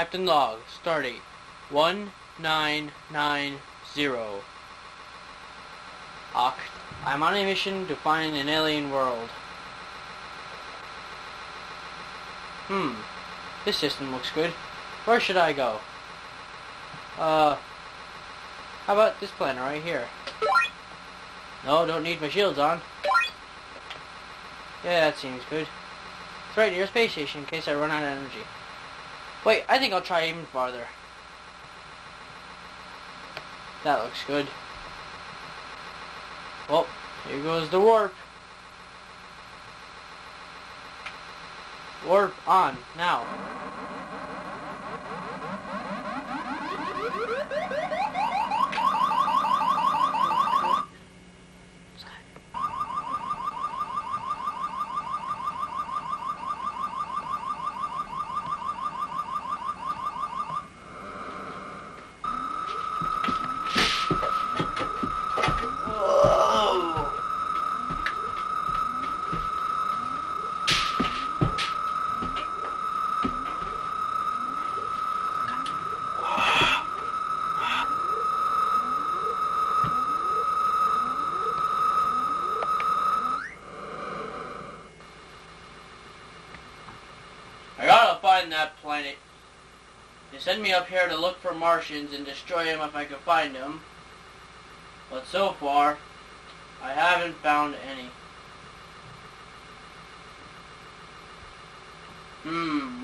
Captain Log, starting 1990. Oct. I'm on a mission to find an alien world. This system looks good. Where should I go? How about this planet right here? No, don't need my shields on. Yeah, that seems good. It's right near a space station in case I run out of energy. Wait, I think I'll try even farther. That looks good. Well, here goes the warp. Warp on, now. That planet. They sent me up here to look for Martians and destroy them if I could find them, but so far I haven't found any.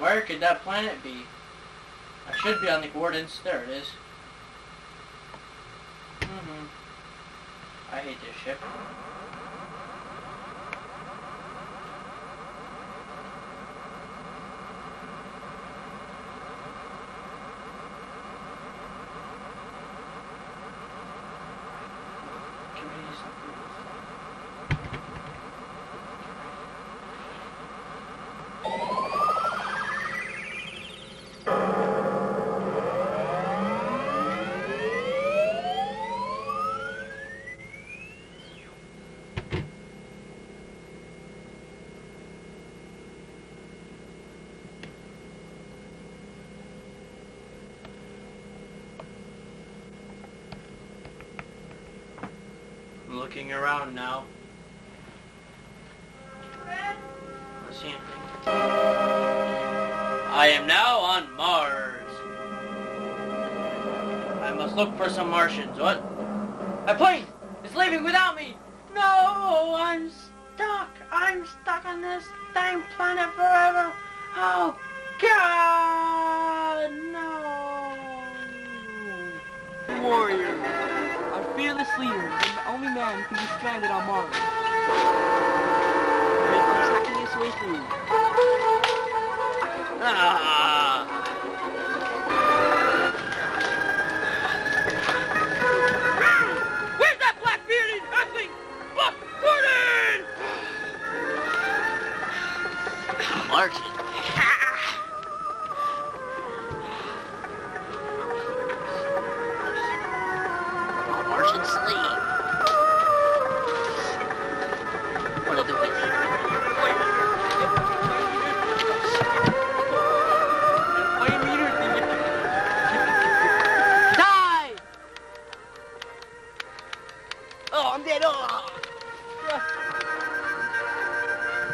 Where could that planet be? I should be on the coordinates. There it is. I hate this ship. Looking around now. I see anything. I am now on Mars. I must look for some Martians. What? My plane is leaving without me. No, I'm stuck. I'm stuck on this dang planet forever. Oh, God, no. Warrior, our fearless leader. Only man who be stranded on Mars. I'm tracking his way through. Where's that black-bearded halfling? Buck Gordon! Martin.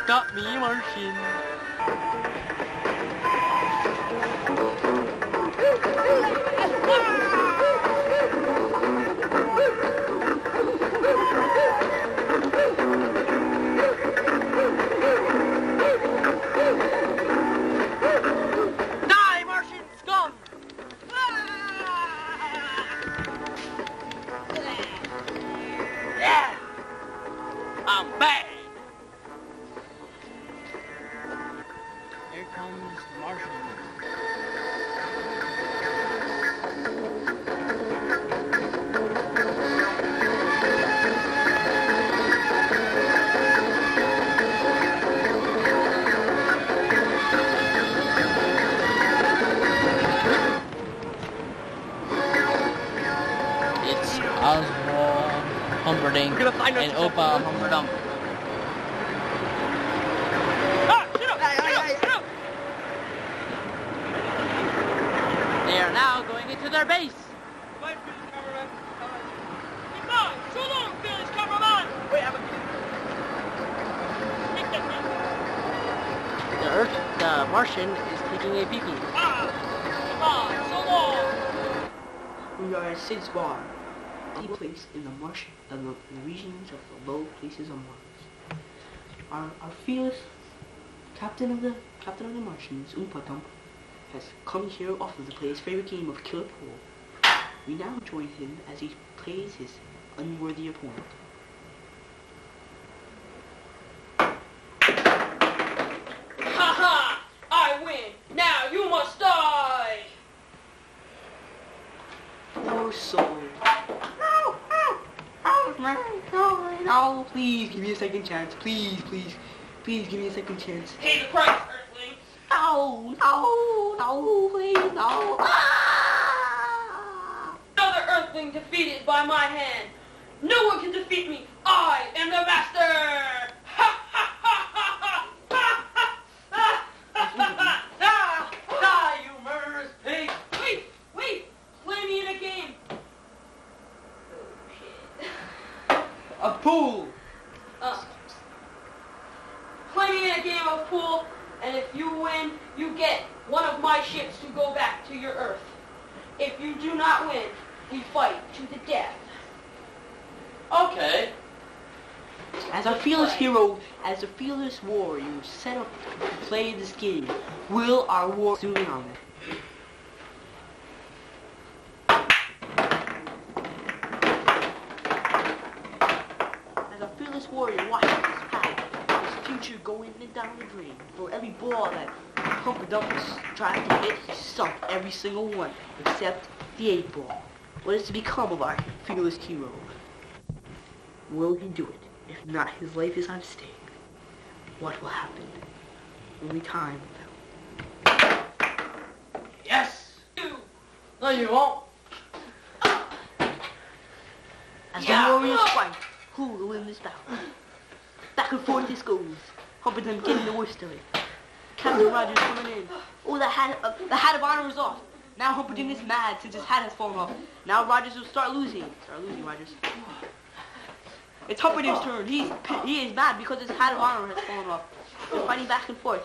Got me, Martian. Die, Martian scum! I'm back! Oswald Humperdinck and Opa Humperdinck. Ah! Shut up! Shut up! Shut up! are now going into their base. Goodbye, Phyllis Cameron. Goodbye. So long, Phyllis Cameron. Wait, I'm a kid. Make that man. The Earth, the Martian, is taking a pee-pee. Ah, goodbye. So long. We are at Sid's Bar, a place in the marsh and the regions of the low places on Mars. Our fearless captain of the Martians, Upatong, has come here often to play his favorite game of killer pool. We now join him as he plays his unworthy opponent. Ha ha! I win! Now you must die! Poor soul. Oh, please give me a second chance. Please give me a second chance. Pay the price, Earthling. Ow, ow, ow, please, no. Ah! Another Earthling defeated by my hand. No one can defeat me. I am the master. Ha ha ha ha ha ha ha ha ha! Die, you murderous pig! Wait! Play me in a game. A pool! Play me in a game of pool, and if you win, you get one of my ships to go back to your Earth. If you do not win, we fight to the death. Okay. As a fearless warrior, you set up to play this game. Will our war soon on it? Warrior watching his path, his future going down the drain. For every ball that Pumper Dumpus tried to hit, he sunk every single one, except the 8 ball. What is to become of our fearless hero? Will he do it? If not, his life is on stake. What will happen? Only time will tell. Yes! No, you won't. As the warriors fight, who will win this battle? Back and forth this goes. Hopperdine getting the worst of it. Captain Rogers coming in. Oh, the hat of honor is off. Now Hopperdine is mad since his hat has fallen off. Now Rogers will start losing. Rogers. It's Hopperdine's turn. He is mad because his hat of honor has fallen off. They're fighting back and forth.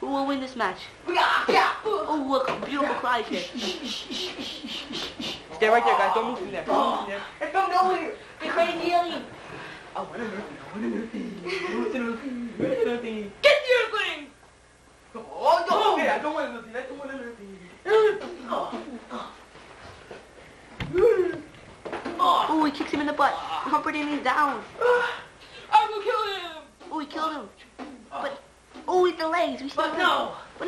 Who will win this match? Oh, look, a beautiful cry here. Stay right there, guys. Don't move from there. Don't move from there. It's not nowhere. They're fighting the alien. I want an Earthling, I want an Earthling. Get the Earthling! Oh, don't get it, I don't want an Earthling. Oh, he kicks him in the butt. Humperdinck is down. I will kill him! Oh, he killed him. But with the legs, we still But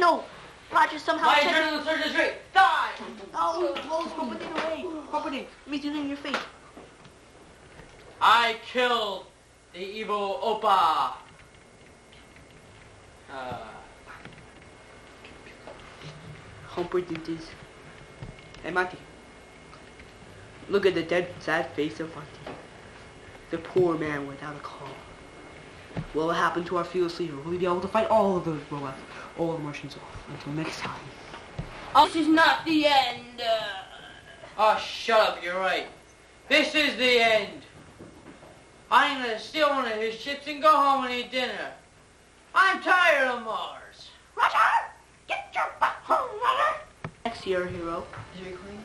no! Roger somehow checked. My adrenaline surge is great! Die! Oh, he blows Humperdinck away. Humperdinck, let me do it in your face. I killed the evil Opa. Humperdinck is... Hey, Monty. Look at the dead, sad face of Monty. The poor man without a call. What will happen to our fearless leader? Will we be able to fight all of those robots, all the Martians off? Until next time. Oh, this is not the end. Oh, shut up. You're right. This is the end. I'm gonna steal one of his ships and go home and eat dinner. I'm tired of Mars. Roger! Get your butt home, Roger! Next year, hero. Is he recording?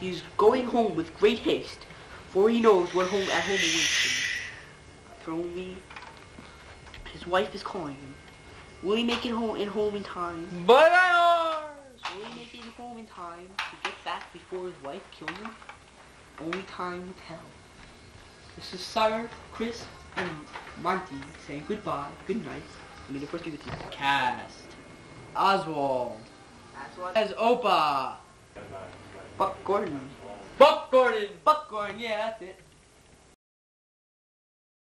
He's going home with great haste, for he knows what home awaits him. His wife is calling him. Will he make it home in time? But I Mars! Will he make it home in time to get back before his wife kills him? Only time will tell. This is Sire, Chris, and Monty saying goodbye, good night. I mean, the first thing to do. Cast. Oswald. As Opa. Buck Gordon. Buck Gordon. Yeah, that's it.